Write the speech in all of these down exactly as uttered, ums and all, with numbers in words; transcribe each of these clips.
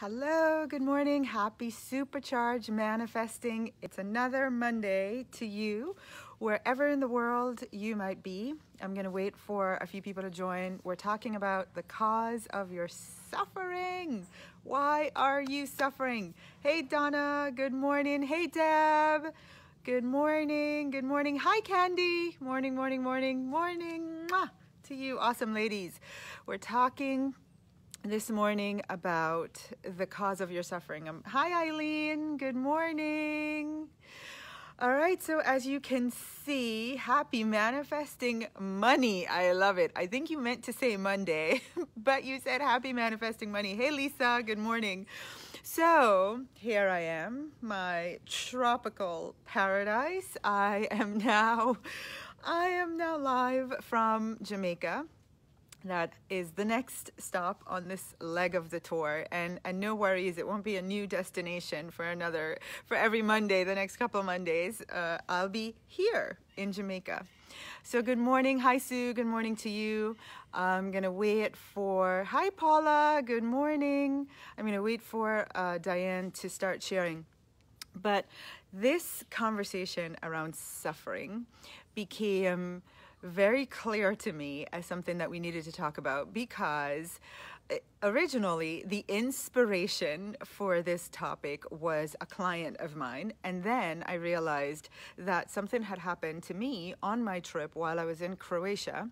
Hello, good morning. Happy Supercharged Manifesting. It's another Monday to you, wherever in the world you might be. I'm going to wait for a few people to join. We're talking about the cause of your suffering. Why are you suffering? Hey, Donna. Good morning. Hey, Deb. Good morning. Good morning. Hi, Candy. Morning, morning, morning, morning. Mwah! To you, awesome ladies. We're talking this morning about the cause of your suffering. Um, hi, Eileen. Good morning. All right, so as you can see, happy manifesting money. I love it. I think you meant to say Monday, but you said happy manifesting money. Hey, Lisa. Good morning. So here I am, my tropical paradise. I am now, I am now live from Jamaica. That is the next stop on this leg of the tour, and and no worries, it won't be a new destination for another for every Monday. The next couple of Mondays uh, I'll be here in Jamaica. So good morning. Hi, Sue. Good morning to you. I'm gonna wait for hi Paula. Good morning. I'm gonna wait for uh, Diane to start sharing, but this conversation around suffering became very clear to me as something that we needed to talk about, because originally the inspiration for this topic was a client of mine, and then I realized that something had happened to me on my trip while I was in Croatia.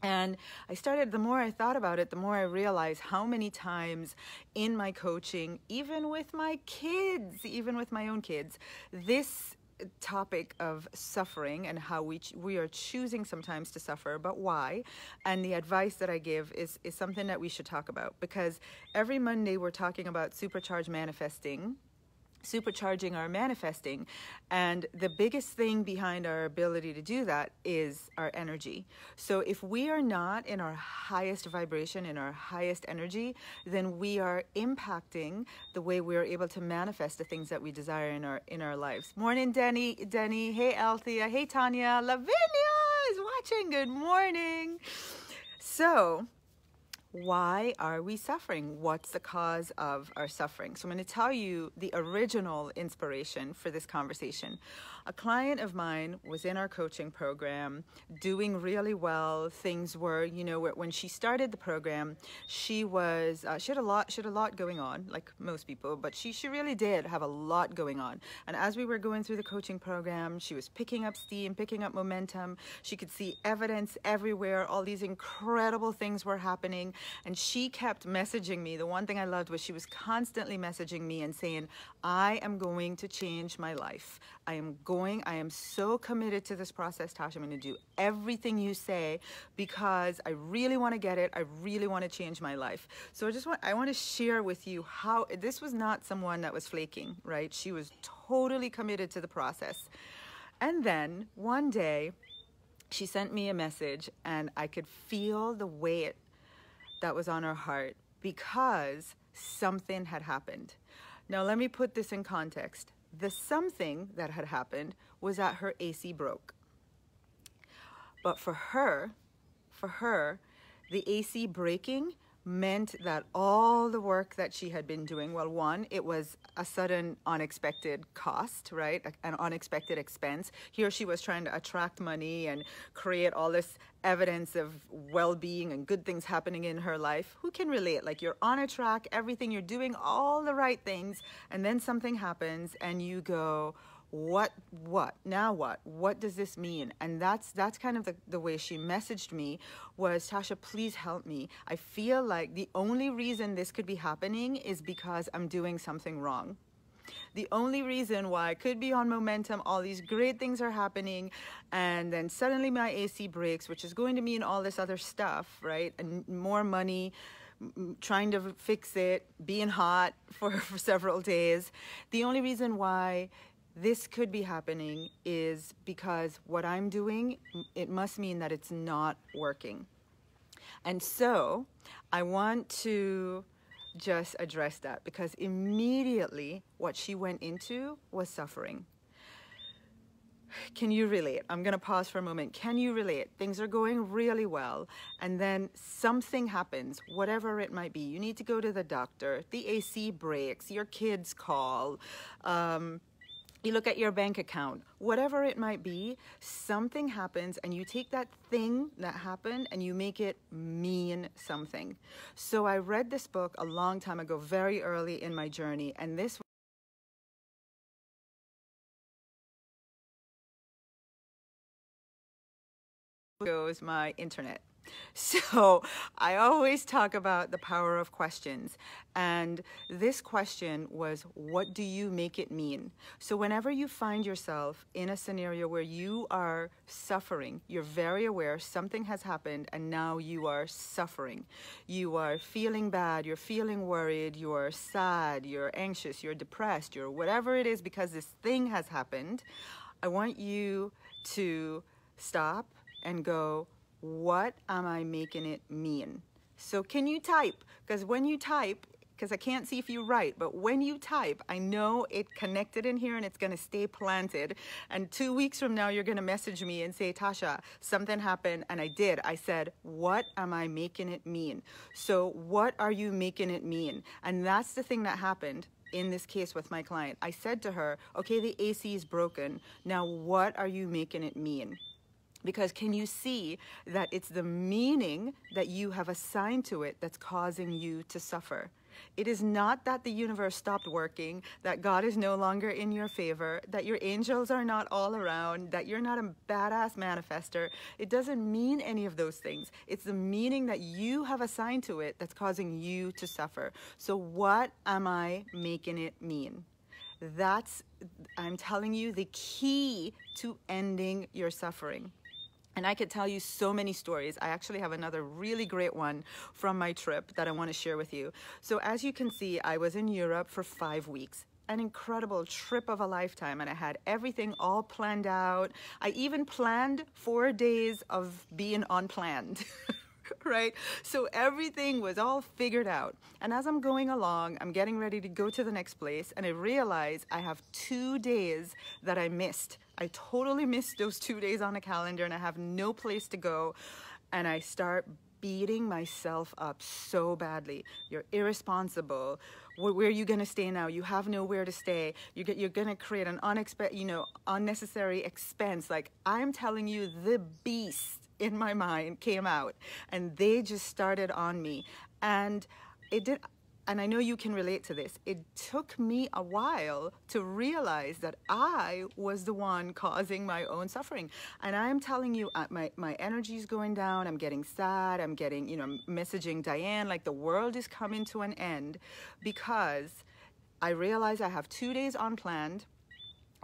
And I started, the more I thought about it, the more I realized how many times in my coaching, even with my kids, even with my own kids, this topic of suffering and how we ch we are choosing sometimes to suffer, but why, and the advice that I give is is something that we should talk about, because every Monday we're talking about supercharged manifesting, supercharging our manifesting, and the biggest thing behind our ability to do that is our energy. So if we are not in our highest vibration, in our highest energy, then we are impacting the way we are able to manifest the things that we desire in our in our lives. Morning, Denny. Denny. Hey, Althea. Hey, Tanya. Lavinia is watching. Good morning. So why are we suffering? What's the cause of our suffering? So I'm going to tell you the original inspiration for this conversation. A client of mine was in our coaching program, doing really well. Things were, you know, when she started the program, she was uh, she had a lot she had a lot going on, like most people, but she she really did have a lot going on. And as we were going through the coaching program, she was picking up steam, picking up momentum. She could see evidence everywhere. All these incredible things were happening. And she kept messaging me. The one thing I loved was she was constantly messaging me and saying, I am going to change my life. I am going, I am so committed to this process, Tasha. I'm going to do everything you say because I really want to get it. I really want to change my life. So I just want, I want to share with you how this was not someone that was flaking, right? She was totally committed to the process. And then one day she sent me a message, and I could feel the weight that was on her heart because something had happened. Now let me put this in context. The something that had happened was that her A C broke. But for her, for her, the A C breaking meant that all the work that she had been doing, well, one, it was a sudden unexpected cost, right? An unexpected expense. Here she was trying to attract money and create all this evidence of well-being and good things happening in her life. Who can relate? Like, you're on a track, everything, you're doing all the right things, and then something happens and you go, what, what, now what, what does this mean? And that's, that's kind of the, the way she messaged me was, Tasha, please help me. I feel like the only reason this could be happening is because I'm doing something wrong. The only reason why I could be on momentum, all these great things are happening, and then suddenly my A C breaks, which is going to mean all this other stuff, right? And more money, trying to fix it, being hot for, for several days. The only reason why this could be happening is because what I'm doing, it must mean that it's not working. And so I want to just address that, because immediately what she went into was suffering. Can you relate? I'm going to pause for a moment. Can you relate? Things are going really well, and then something happens, whatever it might be. You need to go to the doctor, the A C breaks, your kids call, um, you look at your bank account, whatever it might be, something happens, and you take that thing that happened and you make it mean something. So I read this book a long time ago, very early in my journey, and this goes my internet. So I always talk about the power of questions, and this question was, what do you make it mean? So whenever you find yourself in a scenario where you are suffering, you're very aware something has happened and now you are suffering. You are feeling bad, you're feeling worried, you're sad, you're anxious, you're depressed, you're whatever it is because this thing has happened. I want you to stop and go, what am I making it mean? So can you type? Because when you type, because I can't see if you write, but when you type, I know it connected in here and it's going to stay planted. And two weeks from now, you're going to message me and say, Tasha, something happened. And I did. I said, what am I making it mean? So what are you making it mean? And that's the thing that happened. In this case with my client, I said to her, okay, the A C is broken. Now, what are you making it mean? Because can you see that it's the meaning that you have assigned to it that's causing you to suffer? It is not that the universe stopped working, that God is no longer in your favor, that your angels are not all around, that you're not a badass manifester. It doesn't mean any of those things. It's the meaning that you have assigned to it that's causing you to suffer. So what am I making it mean? That's, I'm telling you, the key to ending your suffering. And I could tell you so many stories. I actually have another really great one from my trip that I want to share with you. So as you can see, I was in Europe for five weeks. An incredible trip of a lifetime, and I had everything all planned out. I even planned four days of being unplanned. Right? So everything was all figured out. And as I'm going along, I'm getting ready to go to the next place, and I realize I have two days that I missed. I totally missed those two days on the calendar, and I have no place to go. And I start beating myself up so badly. You're irresponsible. Where are you going to stay now? You have nowhere to stay. You get, you're going to create an unexpected, you know, unnecessary expense. Like, I'm telling you, the beast in my mind came out, and they just started on me. And it did, and I know you can relate to this, it took me a while to realize that I was the one causing my own suffering. And I'm telling you, my, my energy's going down, I'm getting sad, I'm getting, you know, I'm messaging Diane, like the world is coming to an end, because I realize I have two days unplanned,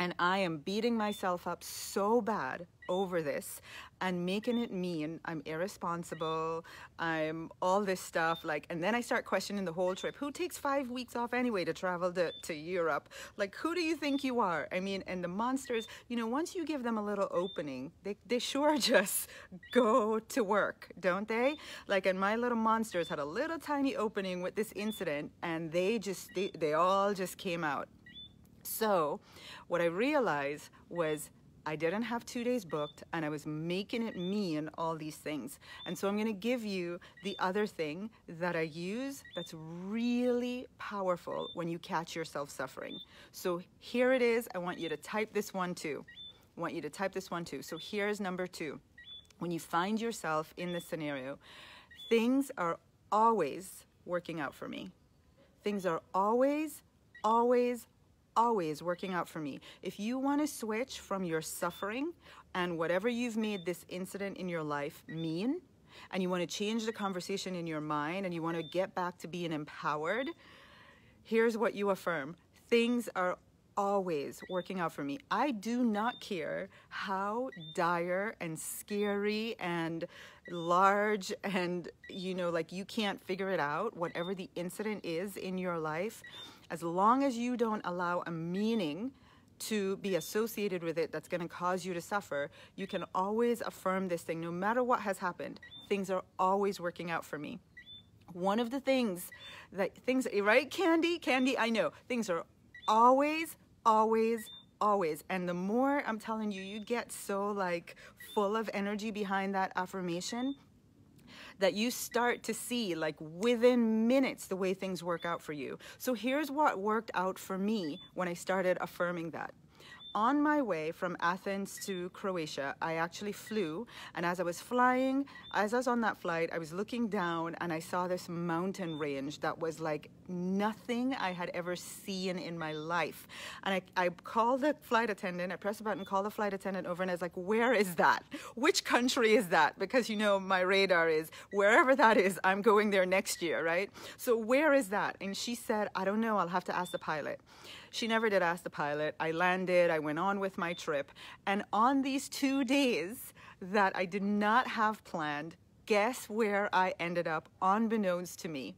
and I am beating myself up so bad over this and making it mean I'm irresponsible, I'm all this stuff, like, and then I start questioning the whole trip. Who takes five weeks off anyway to travel to, to Europe? Like, who do you think you are? I mean, and the monsters, you know, once you give them a little opening, they, they sure just go to work, don't they? Like, and my little monsters had a little tiny opening with this incident, and they just, they, they all just came out. So what I realized was I didn't have two days booked, and I was making it mean all these things. And so I'm going to give you the other thing that I use that's really powerful when you catch yourself suffering. So here it is. I want you to type this one too. I want you to type this one too. So here's number two. When you find yourself in this scenario, things are always working out for me. Things are always, always, always working out for me. If you want to switch from your suffering and whatever you've made this incident in your life mean, and you want to change the conversation in your mind, and you want to get back to being empowered, here's what you affirm. Things are always working out for me. I do not care how dire and scary and large and, you know, like you can't figure it out, whatever the incident is in your life. As long as you don't allow a meaning to be associated with it that's going to cause you to suffer, you can always affirm this thing. No matter what has happened, things are always working out for me. One of the things that things, right, Candy? Candy, I know. Things are always, always, always. And the more, I'm telling you, you get so like full of energy behind that affirmation that you start to see like within minutes the way things work out for you. So here's what worked out for me when I started affirming that. On my way from Athens to Croatia, I actually flew, and as I was flying, as I was on that flight, I was looking down and I saw this mountain range that was like nothing I had ever seen in my life. And I, I called the flight attendant, I pressed the button, called the flight attendant over, and I was like, where is that? Which country is that? Because you know, my radar is, wherever that is, I'm going there next year, right? So where is that? And she said, I don't know, I'll have to ask the pilot. She never did ask the pilot. I landed, I went on with my trip. And on these two days that I did not have planned, guess where I ended up, unbeknownst to me?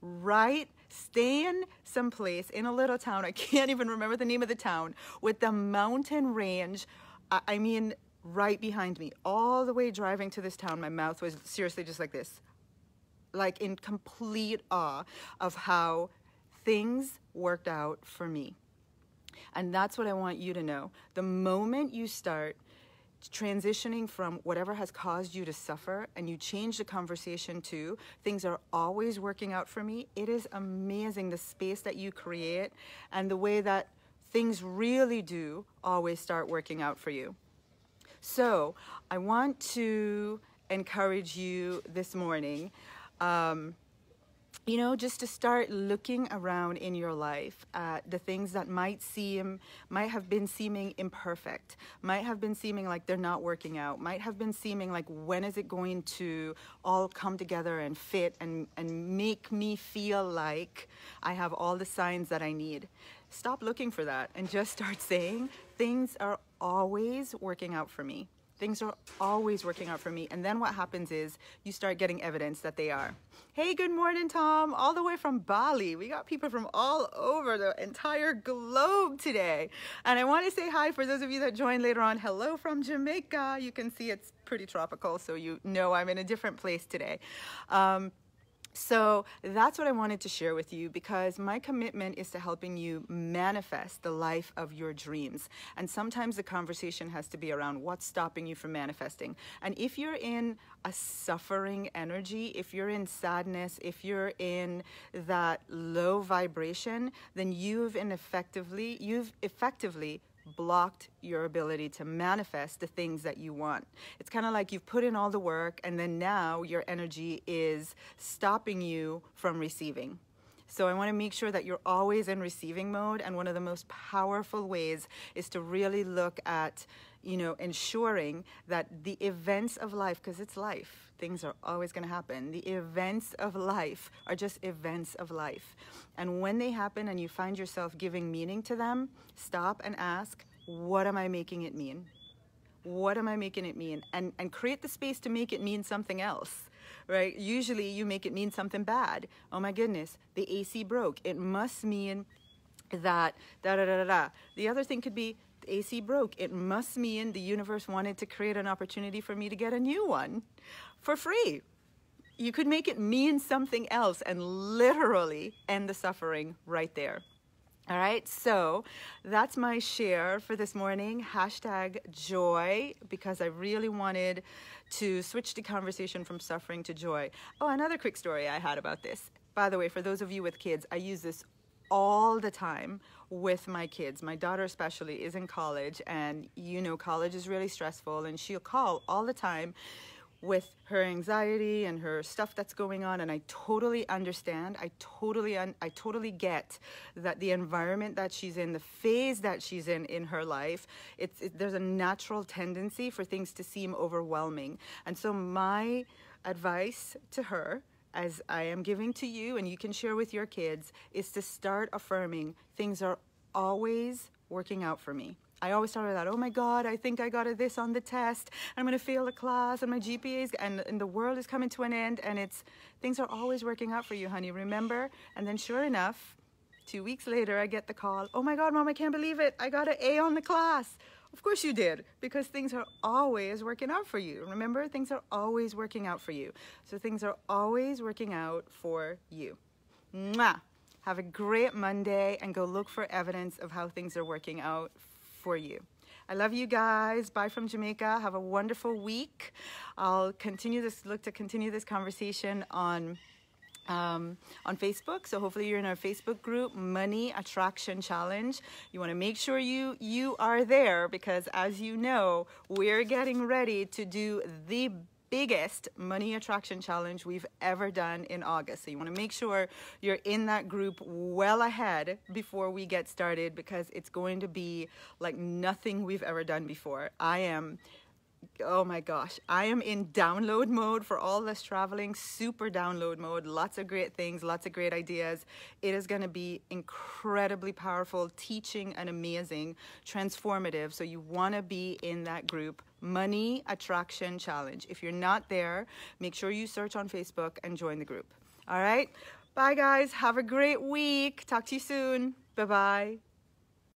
Right, staying someplace in a little town, I can't even remember the name of the town, with the mountain range, I mean, right behind me. All the way driving to this town, my mouth was seriously just like this, like in complete awe of how things worked out for me. And that's what I want you to know. The moment you start transitioning from whatever has caused you to suffer and you change the conversation to things are always working out for me, it is amazing the space that you create and the way that things really do always start working out for you. So I want to encourage you this morning, um, you know, just to start looking around in your life at the things that might seem, might have been seeming imperfect, might have been seeming like they're not working out, might have been seeming like, when is it going to all come together and fit and, and make me feel like I have all the signs that I need? Stop looking for that and just start saying, things are always working out for me. Things are always working out for me. And then what happens is you start getting evidence that they are. Hey, good morning, Tom, all the way from Bali. We got people from all over the entire globe today. And I want to say hi for those of you that join later on. Hello from Jamaica. You can see it's pretty tropical, so you know I'm in a different place today. Um, So that's what I wanted to share with you, because my commitment is to helping you manifest the life of your dreams. And sometimes the conversation has to be around what's stopping you from manifesting. And if you're in a suffering energy, if you're in sadness, if you're in that low vibration, then you've ineffectively, you've effectively blocked your ability to manifest the things that you want. It's kind of like you've put in all the work and then now your energy is stopping you from receiving. So I want to make sure that you're always in receiving mode, and one of the most powerful ways is to really look at, you know, ensuring that the events of life, because it's life, things are always going to happen. The events of life are just events of life. And when they happen and you find yourself giving meaning to them, stop and ask, what am I making it mean? What am I making it mean? And, and create the space to make it mean something else. Right? Usually you make it mean something bad. Oh my goodness, the A C broke. It must mean that da da da da da. The other thing could be the A C broke. It must mean the universe wanted to create an opportunity for me to get a new one for free. You could make it mean something else and literally end the suffering right there. All right, so that's my share for this morning. Hashtag joy, because I really wanted to switch the conversation from suffering to joy. Oh, another quick story I had about this. By the way, for those of you with kids, I use this all the time with my kids. My daughter especially is in college, and you know college is really stressful, and she'll call all the time with her anxiety and her stuff that's going on, and I totally understand. I totally, un I totally get that the environment that she's in, the phase that she's in in her life, it's it, there's a natural tendency for things to seem overwhelming. And so my advice to her, as I am giving to you, and you can share with your kids, is to start affirming things are always working out for me. I always start with that, oh my God, I think I got a this on the test, I'm gonna fail a class, and my G P A's, and, and the world is coming to an end, and it's, things are always working out for you, honey, remember? And then sure enough, two weeks later, I get the call, oh my God, Mom, I can't believe it, I got an A on the class. Of course you did, because things are always working out for you. Remember, things are always working out for you. So things are always working out for you. Mwah! Have a great Monday, and go look for evidence of how things are working out for you. I love you guys. Bye from Jamaica. Have a wonderful week. I'll continue this, look to continue this conversation on um on Facebook, so hopefully you're in our Facebook group, Money Attraction Challenge. You want to make sure you you are there, because as you know, we're getting ready to do the biggest money attraction challenge we've ever done in August. So you want to make sure you're in that group well ahead before we get started, because it's going to be like nothing we've ever done before. I am Oh my gosh, I am in download mode for all this traveling, super download mode, lots of great things, lots of great ideas. It is going to be incredibly powerful, teaching and amazing, transformative. So you want to be in that group, Money Attraction Challenge. If you're not there, make sure you search on Facebook and join the group. All right, bye guys, have a great week. Talk to you soon. Bye-bye.